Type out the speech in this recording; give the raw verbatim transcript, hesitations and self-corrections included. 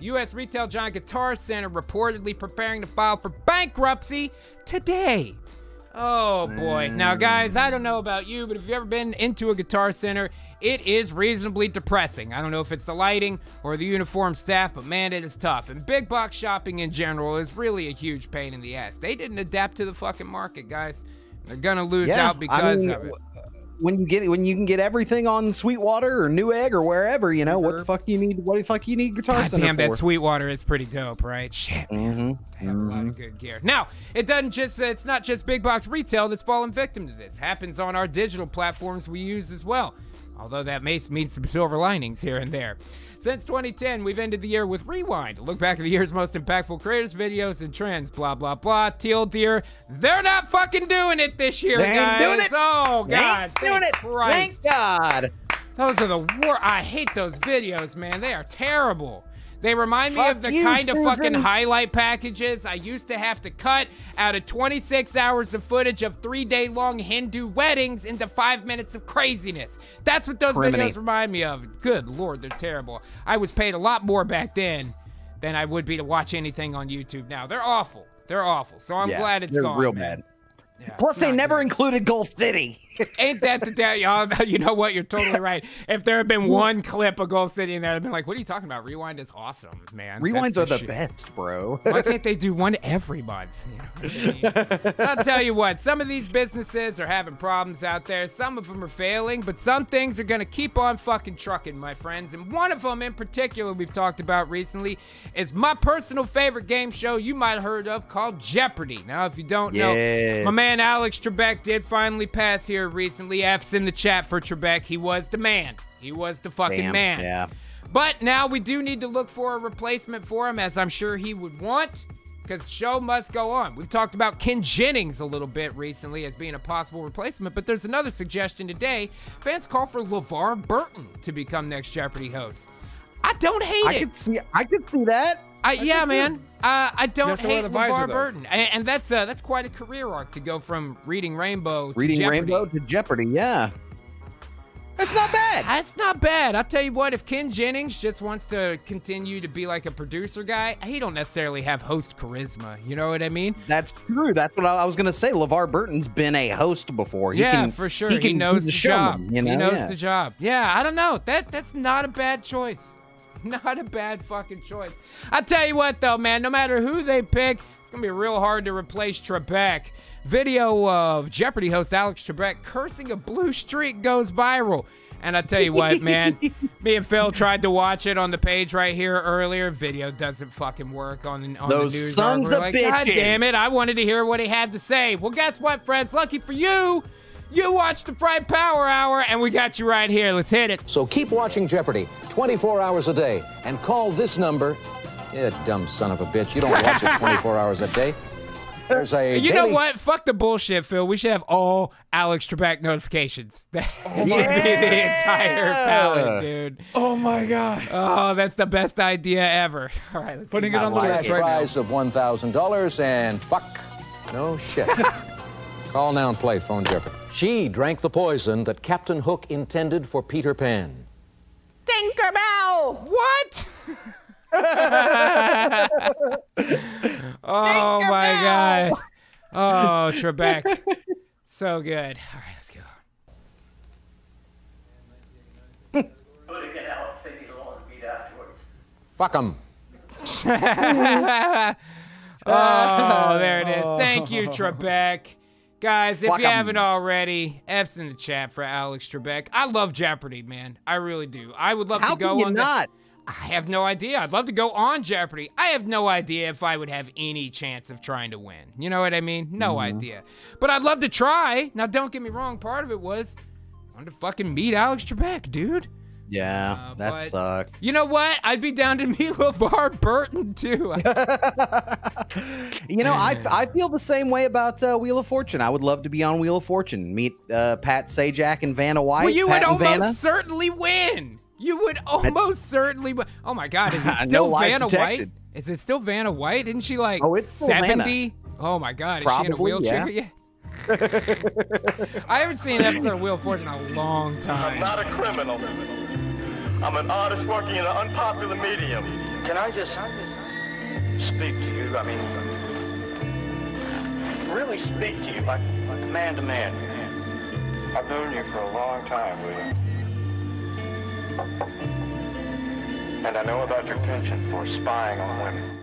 U S retail giant Guitar Center reportedly preparing to file for bankruptcy today. Oh boy. Mm. Now guys, I don't know about you, but if you've ever been into a Guitar Center, it is reasonably depressing. I don't know if it's the lighting or the uniformed staff, but man, it is tough. And big box shopping in general is really a huge pain in the ass. They didn't adapt to the fucking market, guys. They're gonna lose yeah, out because I mean, of it. When you get when you can get everything on Sweetwater or Newegg or wherever, you know, what the fuck you need what the fuck you need Guitar Center for? God damn, that Sweetwater is pretty dope, right? Shit, man. Mm-hmm. They have mm-hmm. a lot of good gear. Now, it doesn't just it's not just big box retail that's fallen victim to this. It happens on our digital platforms we use as well. Although that may mean some silver linings here and there. Since twenty ten, we've ended the year with Rewind, a look back at the year's most impactful creators, videos, and trends. Blah, blah, blah. Teal Deer, they're not fucking doing it this year, they guys. Ain't doing it. Oh, God. Ain't doing it. Christ. Thank God. Those are the war. I hate those videos, man. They are terrible. They remind Fuck me of the you, kind children. of fucking highlight packages I used to have to cut out of twenty-six hours of footage of three-day-long Hindu weddings into five minutes of craziness. That's what those Criminy. videos remind me of. Good Lord, they're terrible. I was paid a lot more back then than I would be to watch anything on YouTube now. They're awful. They're awful. So I'm yeah, glad it's they're gone. They're real man. bad. Yeah, Plus, they never good. included Gulf City. Ain't that the day, y'all? You know what? You're totally right. If there had been one clip of Gulf City in there, I'd been like, what are you talking about? Rewind is awesome, man. Rewinds the are the shit. best, bro. Why can't they do one every month? You know what I mean? I'll tell you what. Some of these businesses are having problems out there. Some of them are failing, but some things are going to keep on fucking trucking, my friends. And one of them in particular we've talked about recently is my personal favorite game show you might have heard of called Jeopardy. Now, if you don't yeah. know, my man. And Alex Trebek did finally pass here recently. F's in the chat for Trebek. He was the man. He was the fucking Damn, man. Yeah. But now we do need to look for a replacement for him, as I'm sure he would want, because the show must go on. We've talked about Ken Jennings a little bit recently as being a possible replacement, but there's another suggestion today. Fans call for LeVar Burton to become next Jeopardy host. I don't hate I it. Could see, I could see that. I, I yeah, man. Uh, I don't that's hate LeVar Burton, and, and that's uh, that's quite a career arc to go from Reading Rainbow, Reading to Jeopardy. Rainbow to Jeopardy. Yeah, that's not bad. That's not bad. I'll tell you what. If Ken Jennings just wants to continue to be like a producer guy, he don't necessarily have host charisma. You know what I mean? That's true. That's what I was gonna say. LeVar Burton's been a host before. He yeah, can, for sure. He, can he knows the job. Him, you know? He knows yeah. the job. Yeah, I don't know. That that's not a bad choice. Not a bad fucking choice. I tell you what, though, man, no matter who they pick, it's going to be real hard to replace Trebek. Video of Jeopardy host Alex Trebek cursing a blue streak goes viral. And I tell you what, man, me and Phil tried to watch it on the page right here earlier. Video doesn't fucking work on, on Those the news. Sons of like, bitches. God damn it, I wanted to hear what he had to say. Well, guess what, friends? Lucky for you, you watched the Fried Power Hour, and we got you right here. Let's hit it. So keep watching Jeopardy twenty-four hours a day and call this number. You dumb son of a bitch. You don't watch it twenty-four hours a day. There's a You daily... know what? Fuck the bullshit, Phil. We should have all Alex Trebek notifications. That oh should yeah! be the entire palette, dude. Oh, my God. Oh, that's the best idea ever. All right, let's Putting it on the last right prize now. Of one thousand dollars and fuck no shit. Call now and play Phone Jeopardy. She drank the poison that Captain Hook intended for Peter Pan. Tinkerbell! What? Oh, Tinkerbell! My God. Oh, Trebek. So good. All right, let's go. Fuck 'em. Oh, there it is. Thank you, Trebek. Guys, if you haven't already, F's in the chat for Alex Trebek. I love Jeopardy, man. I really do. I would love to go on. How can you not? I have no idea. I'd love to go on Jeopardy. I have no idea if I would have any chance of trying to win. You know what I mean? No mm-hmm. idea. But I'd love to try. Now, don't get me wrong. Part of it was I wanted to fucking meet Alex Trebek, dude. Yeah, uh, that but, sucked. You know what? I'd be down to meet LeVar Burton, too. You know, I, I feel the same way about uh, Wheel of Fortune. I would love to be on Wheel of Fortune. Meet uh, Pat Sajak and Vanna White. Well, you Pat would almost Vanna. certainly win. You would almost That's... certainly win. Oh, my God. Is it still no Vanna White? Is it still Vanna White? Isn't she like oh, it's seventy? Oh, my God. Probably, is she in a wheelchair? Yeah. yeah. I haven't seen an episode of Wheel of Fortune in a long time. I'm not a criminal. I'm an artist working in an unpopular medium. Can I just speak to you? I mean, really speak to you, like, like man to man. I've known you for a long time, William. And I know about your penchant for spying on women.